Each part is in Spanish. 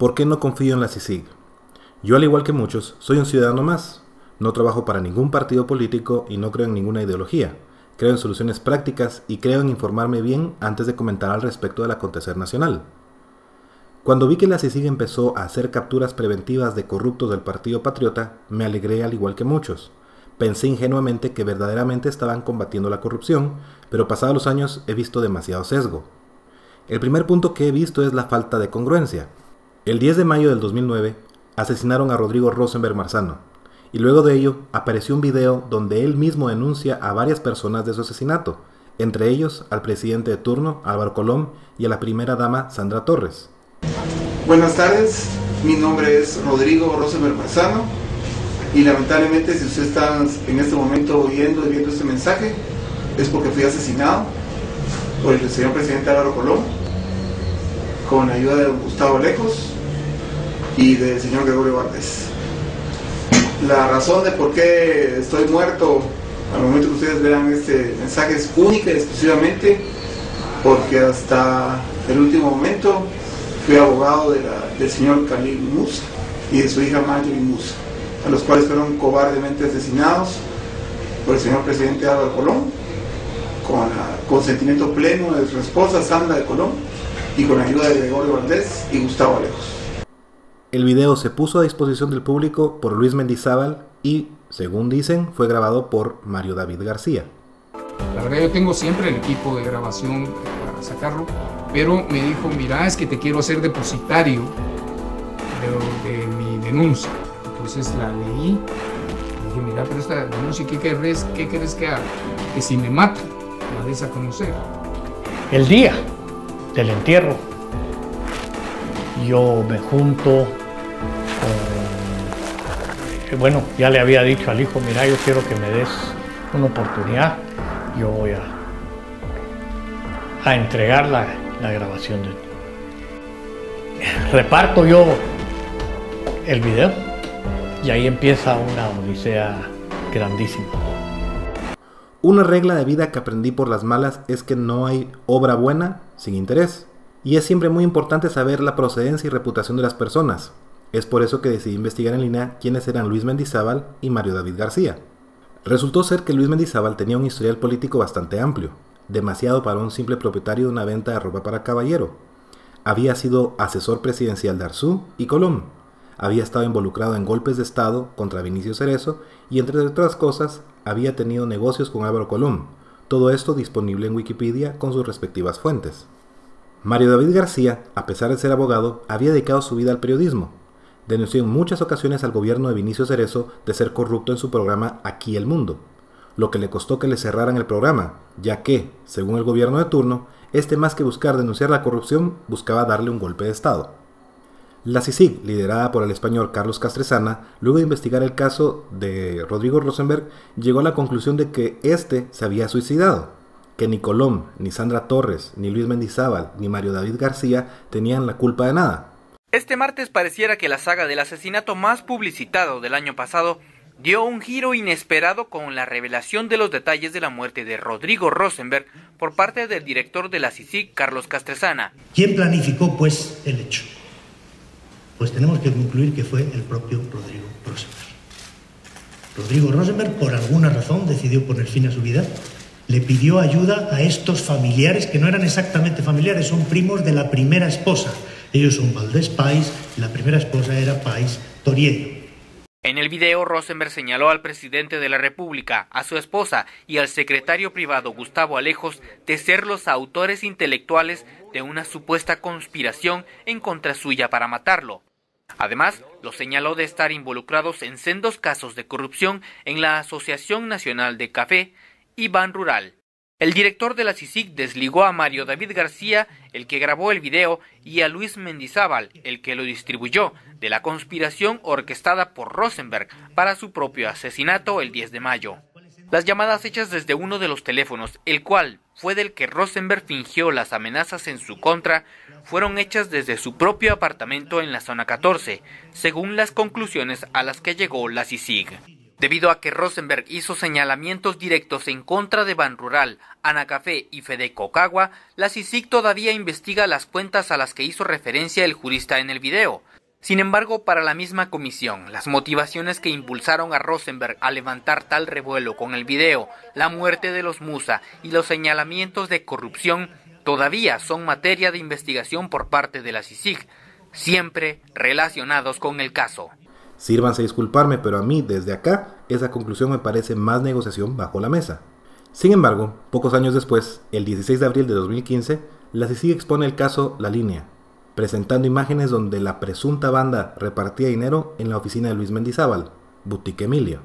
¿Por qué no confío en la CICIG? Yo, al igual que muchos, soy un ciudadano más. No trabajo para ningún partido político y no creo en ninguna ideología. Creo en soluciones prácticas y creo en informarme bien antes de comentar al respecto del acontecer nacional. Cuando vi que la CICIG empezó a hacer capturas preventivas de corruptos del Partido Patriota, me alegré al igual que muchos. Pensé ingenuamente que verdaderamente estaban combatiendo la corrupción, pero pasados los años he visto demasiado sesgo. El primer punto que he visto es la falta de congruencia. El 10 de mayo del 2009, asesinaron a Rodrigo Rosenberg Marzano, y luego de ello apareció un video donde él mismo denuncia a varias personas de su asesinato, entre ellos al presidente de turno, Álvaro Colom, y a la primera dama, Sandra Torres. Buenas tardes, mi nombre es Rodrigo Rosenberg Marzano y lamentablemente si usted está en este momento viendo este mensaje es porque fui asesinado por el señor presidente Álvaro Colom con la ayuda de Gustavo Alejos y del señor Gregorio Valdés. La razón de por qué estoy muerto al momento que ustedes vean este mensaje es única y exclusivamente porque hasta el último momento fui abogado del señor Calil Musa y de su hija Mario Musa, a los cuales fueron cobardemente asesinados por el señor presidente Álvaro Colom, con el consentimiento pleno de su esposa Sandra de Colom y con la ayuda de Gregorio Valdés y Gustavo Alejos. El video se puso a disposición del público por Luis Mendizábal y, según dicen, fue grabado por Mario David García. La verdad yo tengo siempre el equipo de grabación para sacarlo, pero me dijo, mira, es que te quiero hacer depositario de mi denuncia. Entonces la leí y dije, mira, pero esta denuncia, ¿qué crees que haga? Que si me mata, la des a conocer. El día del entierro, yo me junto con... Bueno, ya le había dicho al hijo, mira, yo quiero que me des una oportunidad, yo voy a entregar la grabación. Reparto yo el video y ahí empieza una odisea grandísima. Una regla de vida que aprendí por las malas es que no hay obra buena sin interés. Y es siempre muy importante saber la procedencia y reputación de las personas. Es por eso que decidí investigar en línea quiénes eran Luis Mendizábal y Mario David García. Resultó ser que Luis Mendizábal tenía un historial político bastante amplio, demasiado para un simple propietario de una venta de ropa para caballero. Había sido asesor presidencial de Arzú y Colom. Había estado involucrado en golpes de estado contra Vinicio Cerezo y, entre otras cosas, había tenido negocios con Álvaro Colom. Todo esto disponible en Wikipedia con sus respectivas fuentes. Mario David García, a pesar de ser abogado, había dedicado su vida al periodismo. Denunció en muchas ocasiones al gobierno de Vinicio Cerezo de ser corrupto en su programa Aquí el Mundo, lo que le costó que le cerraran el programa, ya que, según el gobierno de turno, este más que buscar denunciar la corrupción, buscaba darle un golpe de estado. La CICIG, liderada por el español Carlos Castresana, luego de investigar el caso de Rodrigo Rosenberg, llegó a la conclusión de que este se había suicidado, que ni Colom, ni Sandra Torres, ni Luis Mendizábal, ni Mario David García tenían la culpa de nada. Este martes pareciera que la saga del asesinato más publicitado del año pasado dio un giro inesperado con la revelación de los detalles de la muerte de Rodrigo Rosenberg por parte del director de la CICIG, Carlos Castresana. ¿Quién planificó, pues, el hecho? Pues tenemos que concluir que fue el propio Rodrigo Rosenberg. Rodrigo Rosenberg, por alguna razón, decidió poner fin a su vida. Le pidió ayuda a estos familiares, que no eran exactamente familiares, son primos de la primera esposa. Ellos son Valdés País, la primera esposa era País Toriello. En el video, Rosenberg señaló al presidente de la República, a su esposa y al secretario privado Gustavo Alejos de ser los autores intelectuales de una supuesta conspiración en contra suya para matarlo. Además, los señaló de estar involucrados en sendos casos de corrupción en la Asociación Nacional de Café, y Banrural. El director de la CICIG desligó a Mario David García, el que grabó el video, y a Luis Mendizábal, el que lo distribuyó, de la conspiración orquestada por Rosenberg para su propio asesinato el 10 de mayo. Las llamadas hechas desde uno de los teléfonos, el cual fue del que Rosenberg fingió las amenazas en su contra, fueron hechas desde su propio apartamento en la zona 14, según las conclusiones a las que llegó la CICIG. Debido a que Rosenberg hizo señalamientos directos en contra de Banrural, Anacafé y Fede Cocagua, la CICIG todavía investiga las cuentas a las que hizo referencia el jurista en el video, Sin embargo, para la misma comisión, las motivaciones que impulsaron a Rosenberg a levantar tal revuelo con el video, la muerte de los Musa y los señalamientos de corrupción todavía son materia de investigación por parte de la CICIG, siempre relacionados con el caso. Sírvanse a disculparme, pero a mí, desde acá, esa conclusión me parece más negociación bajo la mesa. Sin embargo, pocos años después, el 16 de abril de 2015, la CICIG expone el caso La Línea, presentando imágenes donde la presunta banda repartía dinero en la oficina de Luis Mendizábal, Boutique Emilio.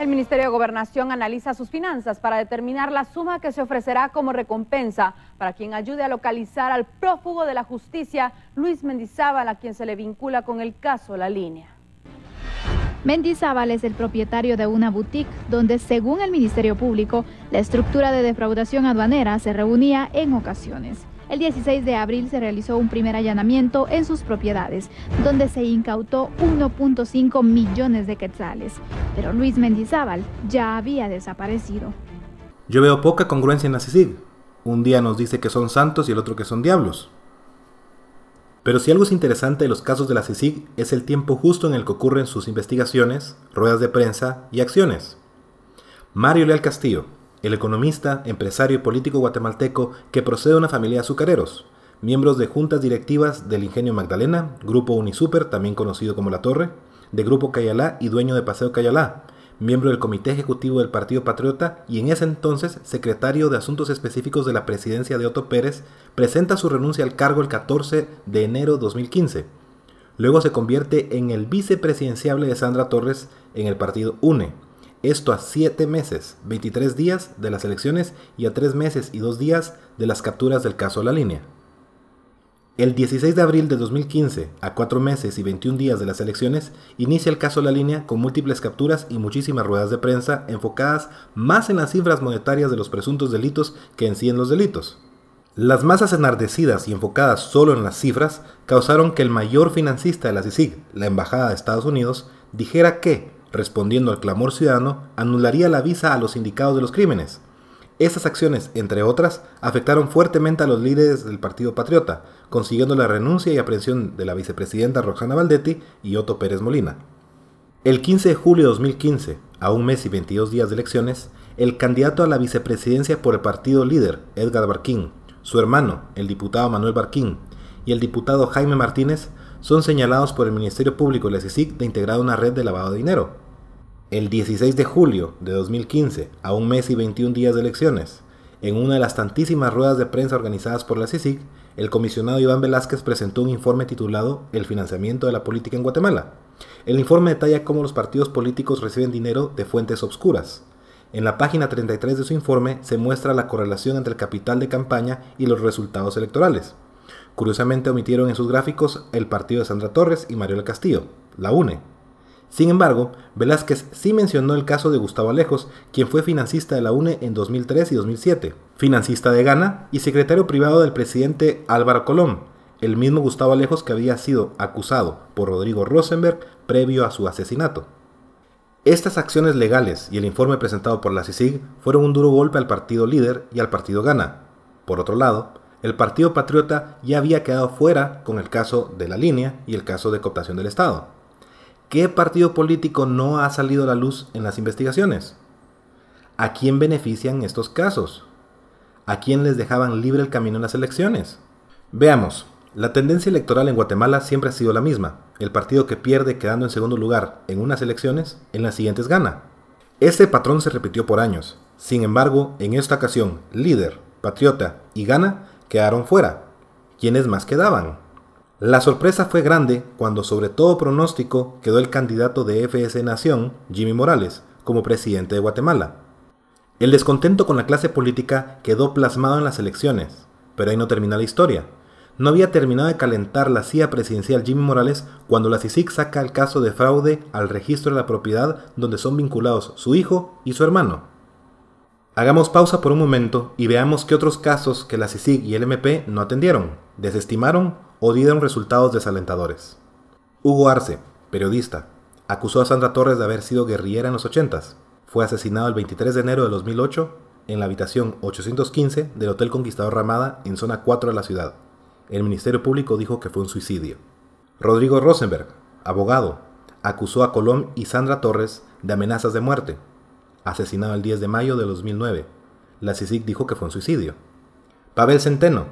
El Ministerio de Gobernación analiza sus finanzas para determinar la suma que se ofrecerá como recompensa para quien ayude a localizar al prófugo de la justicia, Luis Mendizábal, a quien se le vincula con el caso La Línea. Mendizábal es el propietario de una boutique donde, según el Ministerio Público, la estructura de defraudación aduanera se reunía en ocasiones. El 16 de abril se realizó un primer allanamiento en sus propiedades, donde se incautó 1.5 millones de quetzales. Pero Luis Mendizábal ya había desaparecido. Yo veo poca congruencia en la CICIG. Un día nos dice que son santos y el otro que son diablos. Pero si algo es interesante de los casos de la CICIG es el tiempo justo en el que ocurren sus investigaciones, ruedas de prensa y acciones. Mario Leal Castillo, el economista, empresario y político guatemalteco que procede de una familia de azucareros, miembros de juntas directivas del Ingenio Magdalena, Grupo Unisuper, también conocido como La Torre, de Grupo Cayalá y dueño de Paseo Cayalá, miembro del Comité Ejecutivo del Partido Patriota y en ese entonces secretario de Asuntos Específicos de la Presidencia de Otto Pérez, presenta su renuncia al cargo el 14 de enero de 2015. Luego se convierte en el vicepresidenciable de Sandra Torres en el partido UNE. Esto a 7 meses, 23 días de las elecciones y a 3 meses y 2 días de las capturas del caso La Línea. El 16 de abril de 2015, a 4 meses y 21 días de las elecciones, inicia el caso La Línea con múltiples capturas y muchísimas ruedas de prensa enfocadas más en las cifras monetarias de los presuntos delitos que en sí en los delitos. Las masas enardecidas y enfocadas solo en las cifras causaron que el mayor financista de la CICIG, la Embajada de Estados Unidos, dijera que, respondiendo al clamor ciudadano, anularía la visa a los sindicados de los crímenes. Estas acciones, entre otras, afectaron fuertemente a los líderes del Partido Patriota, consiguiendo la renuncia y aprehensión de la vicepresidenta Roxana Valdetti y Otto Pérez Molina. El 15 de julio de 2015, a un mes y 22 días de elecciones, el candidato a la vicepresidencia por el partido líder, Edgar Barquín, su hermano, el diputado Manuel Barquín, y el diputado Jaime Martínez, son señalados por el Ministerio Público y la CICIG de integrar una red de lavado de dinero. El 16 de julio de 2015, a un mes y 21 días de elecciones, en una de las tantísimas ruedas de prensa organizadas por la CICIG, el comisionado Iván Velásquez presentó un informe titulado El financiamiento de la política en Guatemala. El informe detalla cómo los partidos políticos reciben dinero de fuentes obscuras. En la página 33 de su informe se muestra la correlación entre el capital de campaña y los resultados electorales. Curiosamente omitieron en sus gráficos el partido de Sandra Torres y Mario Leal Castillo, la UNE. Sin embargo, Velásquez sí mencionó el caso de Gustavo Alejos, quien fue financista de la UNE en 2003 y 2007, financista de Gana y secretario privado del presidente Álvaro Colom, el mismo Gustavo Alejos que había sido acusado por Rodrigo Rosenberg previo a su asesinato. Estas acciones legales y el informe presentado por la CICIG fueron un duro golpe al partido líder y al partido Gana. Por otro lado, el Partido Patriota ya había quedado fuera con el caso de La Línea y el caso de cooptación del Estado. ¿Qué partido político no ha salido a la luz en las investigaciones? ¿A quién benefician estos casos? ¿A quién les dejaban libre el camino en las elecciones? Veamos, la tendencia electoral en Guatemala siempre ha sido la misma. El partido que pierde quedando en segundo lugar en unas elecciones, en las siguientes gana. Este patrón se repitió por años. Sin embargo, en esta ocasión, líder, patriota y gana quedaron fuera. ¿Quiénes más quedaban? La sorpresa fue grande cuando, sobre todo pronóstico, quedó el candidato de FS Nación, Jimmy Morales, como presidente de Guatemala. El descontento con la clase política quedó plasmado en las elecciones, pero ahí no termina la historia. No había terminado de calentar la silla presidencial Jimmy Morales cuando la CICIG saca el caso de fraude al registro de la propiedad donde son vinculados su hijo y su hermano. Hagamos pausa por un momento y veamos qué otros casos que la CICIG y el MP no atendieron, desestimaron o dieron resultados desalentadores. Hugo Arce, periodista, acusó a Sandra Torres de haber sido guerrillera en los 80s. Fue asesinado el 23 de enero de 2008 en la habitación 815 del Hotel Conquistador Ramada en zona 4 de la ciudad. El Ministerio Público dijo que fue un suicidio. Rodrigo Rosenberg, abogado, acusó a Colom y Sandra Torres de amenazas de muerte, asesinado el 10 de mayo de 2009. La CICIG dijo que fue un suicidio. Pavel Centeno,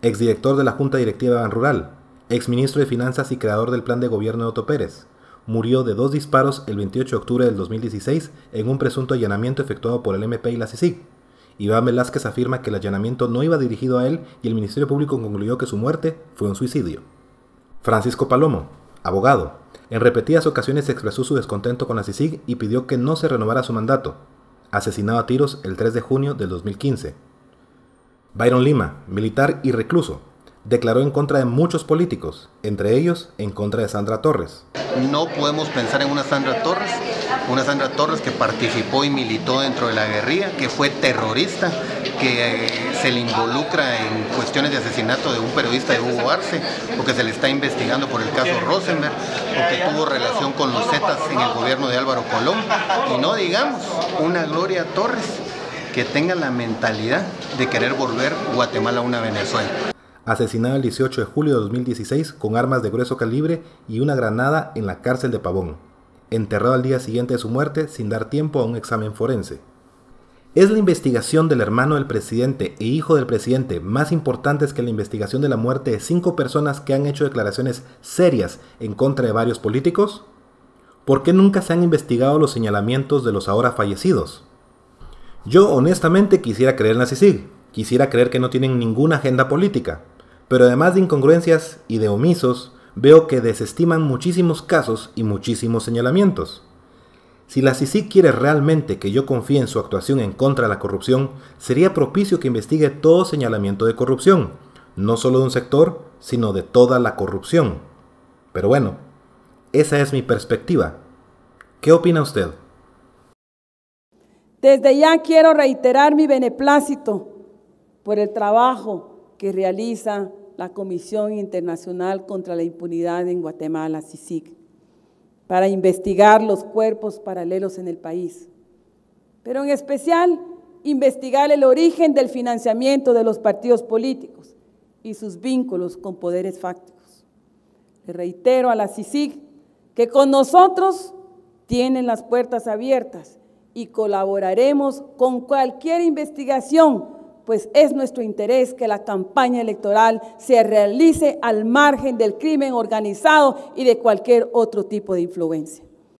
exdirector de la Junta Directiva de Banrural, exministro de Finanzas y creador del plan de gobierno de Otto Pérez, murió de 2 disparos el 28 de octubre del 2016 en un presunto allanamiento efectuado por el MP y la CICIG. Iván Velásquez afirma que el allanamiento no iba dirigido a él y el Ministerio Público concluyó que su muerte fue un suicidio. Francisco Palomo, abogado, en repetidas ocasiones expresó su descontento con la CICIG y pidió que no se renovara su mandato. Asesinado a tiros el 3 de junio del 2015. Byron Lima, militar y recluso, declaró en contra de muchos políticos, entre ellos en contra de Sandra Torres. No podemos pensar en una Sandra Torres que participó y militó dentro de la guerrilla, que fue terrorista, que se le involucra en cuestiones de asesinato de un periodista de Hugo Arce, o que se le está investigando por el caso Rosenberg, o que tuvo relación con los Zetas en el gobierno de Álvaro Colom. Y no digamos una Gloria Torres que tenga la mentalidad de querer volver Guatemala a una Venezuela. Asesinado el 18 de julio de 2016 con armas de grueso calibre y una granada en la cárcel de Pavón. Enterrado al día siguiente de su muerte sin dar tiempo a un examen forense. ¿Es la investigación del hermano del presidente e hijo del presidente más importante que la investigación de la muerte de 5 personas que han hecho declaraciones serias en contra de varios políticos? ¿Por qué nunca se han investigado los señalamientos de los ahora fallecidos? Yo honestamente quisiera creer en la CICIG, quisiera creer que no tienen ninguna agenda política, pero además de incongruencias y de omisos, veo que desestiman muchísimos casos y muchísimos señalamientos. Si la CICIG quiere realmente que yo confíe en su actuación en contra de la corrupción, sería propicio que investigue todo señalamiento de corrupción, no solo de un sector, sino de toda la corrupción. Pero bueno, esa es mi perspectiva. ¿Qué opina usted? Desde ya quiero reiterar mi beneplácito por el trabajo que realiza la Comisión Internacional contra la Impunidad en Guatemala, CICIG, para investigar los cuerpos paralelos en el país, pero en especial investigar el origen del financiamiento de los partidos políticos y sus vínculos con poderes fácticos. Le reitero a la CICIG que con nosotros tienen las puertas abiertas y colaboraremos con cualquier investigación, pues es nuestro interés que la campaña electoral se realice al margen del crimen organizado y de cualquier otro tipo de influencia.